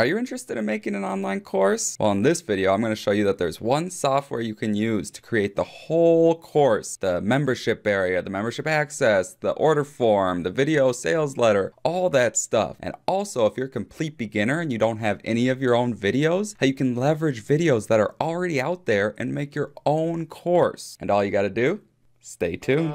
Are you interested in making an online course? Well, in this video, I'm going to show you that there's one software you can use to create the whole course, the membership area, the membership access, the order form, the video sales letter, all that stuff. And also, if you're a complete beginner and you don't have any of your own videos, how you can leverage videos that are already out there and make your own course. And all you got to do, stay tuned.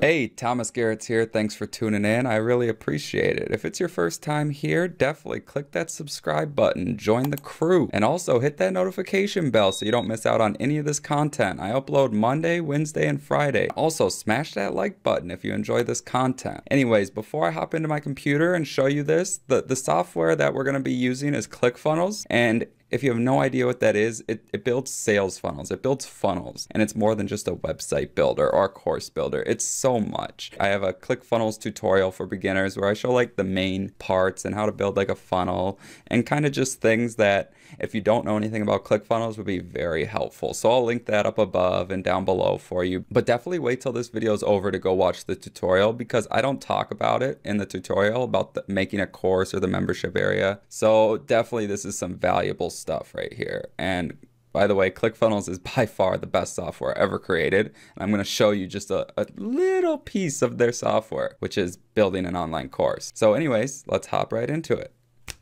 Hey, Thomas Garrett's here. Thanks for tuning in. I really appreciate it. If it's your first time here, definitely click that subscribe button, join the crew, and also hit that notification bell so you don't miss out on any of this content. I upload Monday, Wednesday, and Friday. Also, smash that like button if you enjoy this content. Anyways, before I hop into my computer and show you this, the software that we're going to be using is ClickFunnels, and if you have no idea what that is, it builds sales funnels, it builds funnels, and it's more than just a website builder or a course builder. It's so much. I have a ClickFunnels tutorial for beginners where I show like the main parts and how to build like a funnel and kind of just things that, if you don't know anything about ClickFunnels, would be very helpful. So I'll link that up above and down below for you, but definitely wait till this video is over to go watch the tutorial, because I don't talk about it in the tutorial about making a course or the membership area. So definitely this is some valuable stuff right here. And by the way, ClickFunnels is by far the best software ever created, and I'm going to show you just a little piece of their software, which is building an online course. So anyways, let's hop right into it.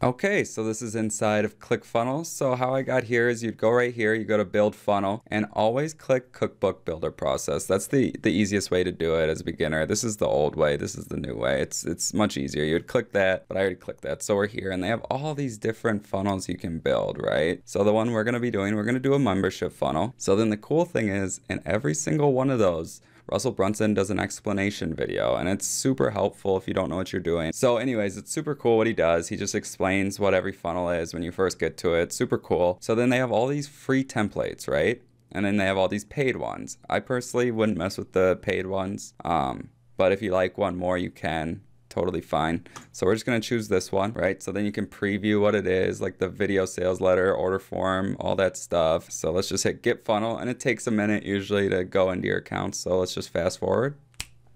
Okay, so this is inside of ClickFunnels. So how I got here is you'd go right here, you go to build funnel, and always click cookbook builder process. That's the easiest way to do it as a beginner. This is the old way, this is the new way. It's much easier. You'd click that, but I already clicked that. So we're here, and they have all these different funnels you can build, right? So the one we're gonna do a membership funnel. So then the cool thing is, in every single one of those, Russell Brunson does an explanation video, and it's super helpful if you don't know what you're doing. So anyways, it's super cool what he does. He just explains what every funnel is when you first get to it. Super cool. So then they have all these free templates, right? And then they have all these paid ones. I personally wouldn't mess with the paid ones, but if you like one more, you can. Totally fine. So we're just going to choose this one, right? So then you can preview what it is, like the video sales letter, order form, all that stuff. So let's just hit get funnel, and it takes a minute usually to go into your account. So let's just fast forward.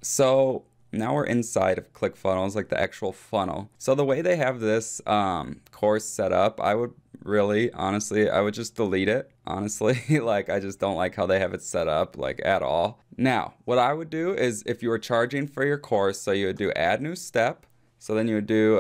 So now we're inside of ClickFunnels, like the actual funnel. So the way they have this course set up, I would really, honestly, I would just delete it. Honestly, like, I just don't like how they have it set up, like, at all. Now, what I would do is, if you were charging for your course, so you would do add new step, so then you would do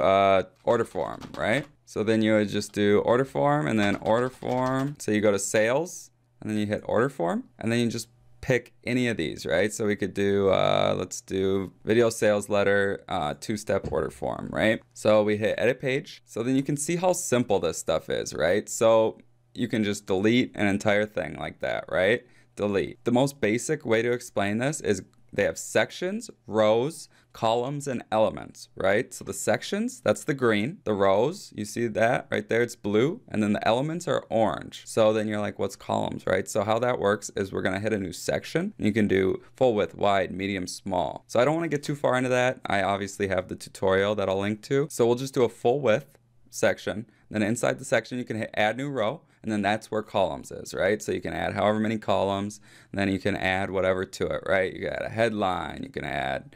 order form, right? So then you would just do order form, and then order form. So you go to sales, and then you hit order form, and then you just pick any of these, right? So we could do, let's do video sales letter, two-step order form, right? So we hit edit page. So then you can see how simple this stuff is, right? So you can just delete an entire thing like that, right? Delete. The most basic way to explain this is they have sections, rows, columns, and elements, right? So the sections, that's the green. The rows, you see that right there, it's blue. And then the elements are orange. So then you're like, what's columns, right? So how that works is we're gonna hit a new section. And you can do full width, wide, medium, small. So I don't wanna get too far into that. I obviously have the tutorial that I'll link to. So we'll just do a full width section. Then inside the section, you can hit add new row. And then that's where columns is, right? So you can add however many columns, and then you can add whatever to it, right? You can add a headline, you can add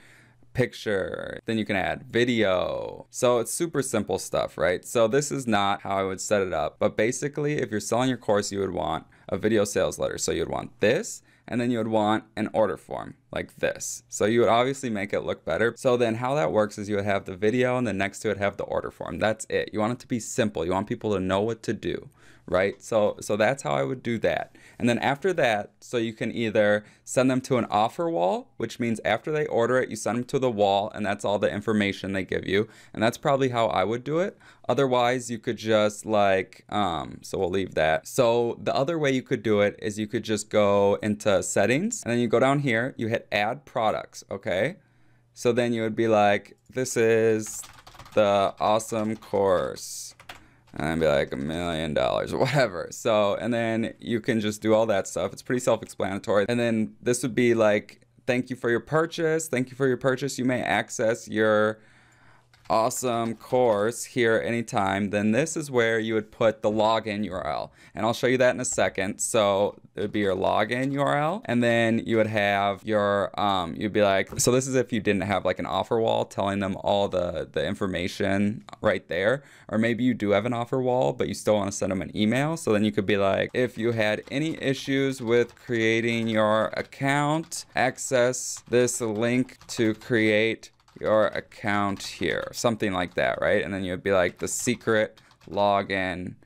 picture, then you can add video. So it's super simple stuff, right? So this is not how I would set it up, but basically if you're selling your course, you would want a video sales letter. So you'd want this, and then you would want an order form like this. So you would obviously make it look better. So then how that works is you would have the video, and then next to it have the order form. That's it. You want it to be simple. You want people to know what to do, right? So that's how I would do that. And then after that, so you can either send them to an offer wall, which means after they order it, you send them to the wall, and that's all the information they give you. And that's probably how I would do it. Otherwise, you could just like, so we'll leave that. So the other way you could do it is you could just go into settings, and then you go down here, you hit add products. Okay, so then you would be like, this is the awesome course, and I'd be like $1 million or whatever. So and then you can just do all that stuff. It's pretty self-explanatory. And then this would be like, thank you for your purchase, you may access your awesome course here anytime, then this is where you would put the login URL. And I'll show you that in a second. So it would be your login URL, and then you would have your, you'd be like, so this is if you didn't have like an offer wall telling them all the information right there, or maybe you do have an offer wall, but you still want to send them an email. So then you could be like, if you had any issues with creating your account, access this link to create your account here, something like that, right? And then you'd be like the secret login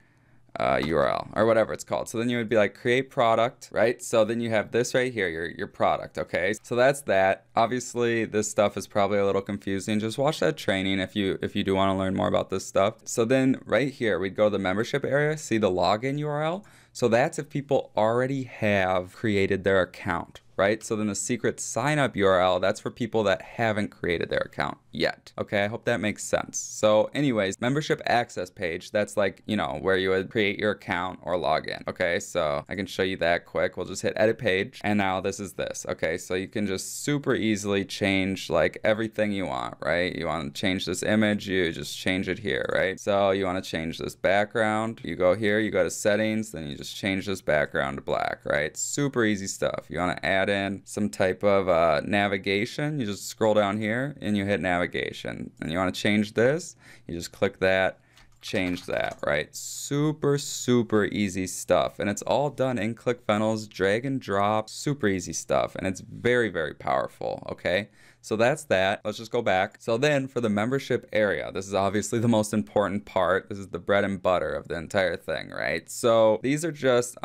URL or whatever it's called. So then you would be like create product, right? So then you have this right here, your product, okay? So that's that. Obviously this stuff is probably a little confusing. Just watch that training if you do want to learn more about this stuff. So then right here, we'd go to the membership area, see the login URL. So that's if people already have created their account, right? So then the secret sign up URL, that's for people that haven't created their account yet. Okay, I hope that makes sense. So anyways, membership access page, that's like, you know, where you would create your account or log in. Okay, so I can show you that quick. We'll just hit edit page, and now this is this. Okay, so you can just super easily change like everything you want, right? You want to change this image, you just change it here, right? So you want to change this background, you go here, you go to settings, then you just change this background to black, right? Super easy stuff. You want to add in some type of navigation, you just scroll down here and you hit navigation, and you want to change this, you just click that, change that, right? Super, super easy stuff. And it's all done in ClickFunnels, drag and drop, super easy stuff. And it's very, very powerful, okay? So that's that. Let's just go back. So then for the membership area, this is obviously the most important part. This is the bread and butter of the entire thing, right? So these are just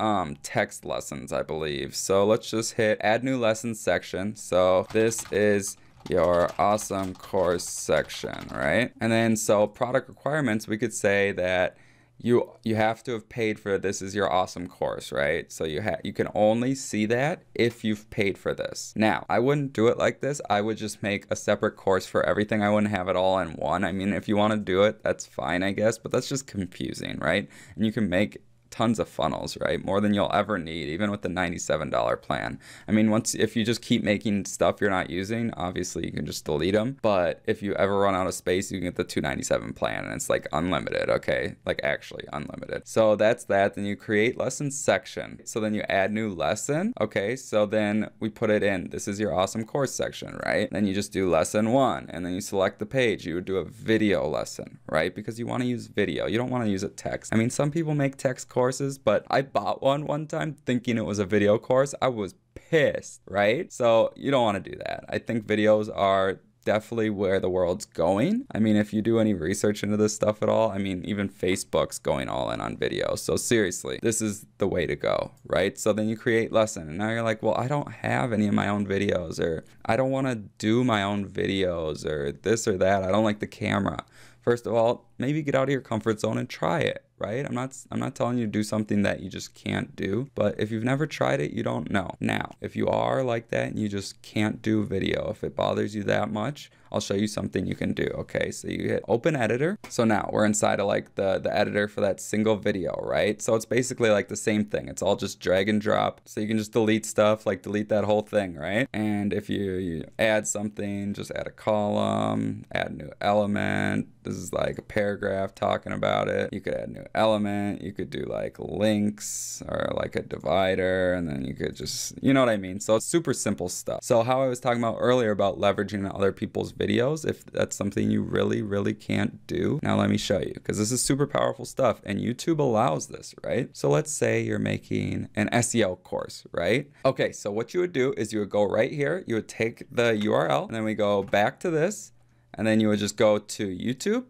text lessons, I believe. So let's just hit add new lesson section. So this is your awesome course section, right? And then so product requirements, we could say that you have to have paid for this is your awesome course, right? So you can only see that if you've paid for this. Now, I wouldn't do it like this. I would just make a separate course for everything. I wouldn't have it all in one. I mean, if you want to do it, that's fine, I guess, but that's just confusing, right? And you can make tons of funnels, right? More than you'll ever need, even with the $97 plan. I mean, if you just keep making stuff you're not using, obviously you can just delete them. But if you ever run out of space, you can get the $297 plan, and it's like unlimited, okay? Like actually unlimited. So that's that. Then you create lesson section. So then you add new lesson. Okay, so then we put it in. This is your awesome course section, right? Then you just do lesson one, and then you select the page. You would do a video lesson, right? Because you want to use video. You don't want to use a text. I mean, some people make text courses, but I bought one time thinking it was a video course. I was pissed, right? So you don't want to do that. I think videos are definitely where the world's going. I mean, if you do any research into this stuff at all, I mean, even Facebook's going all in on video. So seriously, this is the way to go, right? So then you create lesson, and now you're like, well, I don't have any of my own videos, or I don't want to do my own videos, or this or that. I don't like the camera. First of all, maybe get out of your comfort zone and try it, right? I'm not telling you to do something that you just can't do, but if you've never tried it, you don't know. Now, if you are like that and you just can't do video, if it bothers you that much, I'll show you something you can do, okay? So you hit open editor. So now we're inside of like the editor for that single video, right? So it's basically like the same thing. It's all just drag and drop. So you can just delete stuff, like delete that whole thing, right? And if you add something, just add a column, add a new element. This is like a paragraph talking about it. You could add a new element. You could do like links or like a divider, and then you could just, you know what I mean? So it's super simple stuff. So how I was talking about earlier about leveraging other people's videos, if that's something you really, really can't do. Now let me show you, because this is super powerful stuff and YouTube allows this, right? So let's say you're making an SEO course, right? Okay, so what you would do is you would go right here, you would take the URL, and then we go back to this, and then you would just go to YouTube,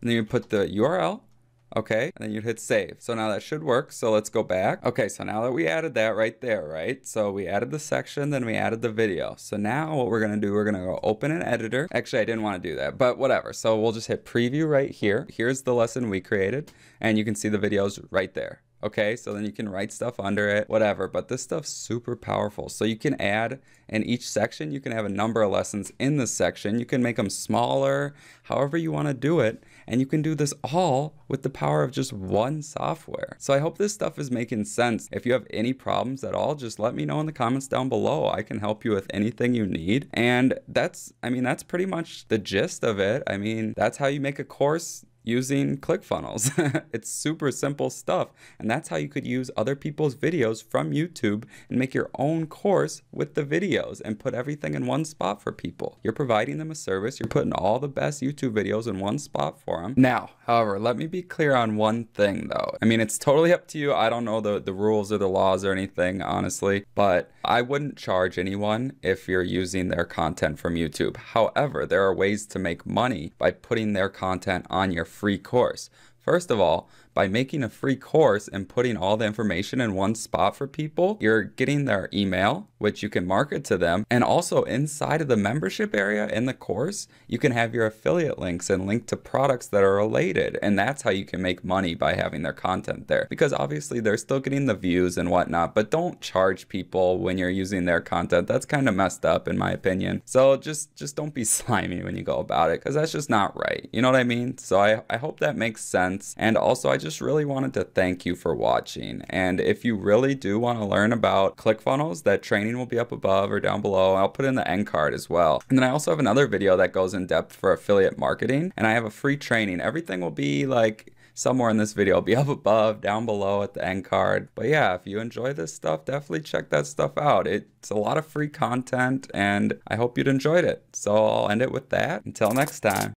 and then you put the URL, okay, and then you'd hit save. So now that should work. So let's go back. Okay, so now that we added that right there, right? So we added the section, then we added the video. So now what we're gonna do, we're gonna go open an editor. Actually, I didn't wanna do that, but whatever. So we'll just hit preview right here. Here's the lesson we created, and you can see the videos right there. Okay, so then you can write stuff under it, whatever, but this stuff's super powerful. So you can add in each section, you can have a number of lessons in this section. You can make them smaller, however you wanna do it. And you can do this all with the power of just one software. So I hope this stuff is making sense. If you have any problems at all, just let me know in the comments down below. I can help you with anything you need. And that's, I mean, that's pretty much the gist of it. I mean, that's how you make a course using ClickFunnels. It's super simple stuff. And that's how you could use other people's videos from YouTube and make your own course with the videos and put everything in one spot for people. You're providing them a service. You're putting all the best YouTube videos in one spot for them. Now, however, let me be clear on one thing though. I mean, it's totally up to you. I don't know the rules or the laws or anything, honestly, but I wouldn't charge anyone if you're using their content from YouTube. However, there are ways to make money by putting their content on your free course. First of all, by making a free course and putting all the information in one spot for people, you're getting their email, which you can market to them. And also inside of the membership area in the course, you can have your affiliate links and link to products that are related. And that's how you can make money by having their content there. Because obviously they're still getting the views and whatnot, but don't charge people when you're using their content. That's kind of messed up in my opinion. So just don't be slimy when you go about it, because that's just not right. You know what I mean? So I hope that makes sense. And also I just really wanted to thank you for watching. And if you really do want to learn about ClickFunnels, that training will be up above or down below. I'll put in the end card as well. And then I also have another video that goes in depth for affiliate marketing, and I have a free training. Everything will be like somewhere in this video. It'll be up above, down below at the end card. But yeah, if you enjoy this stuff, definitely check that stuff out. It's a lot of free content and I hope you'd enjoyed it. So I'll end it with that. Until next time.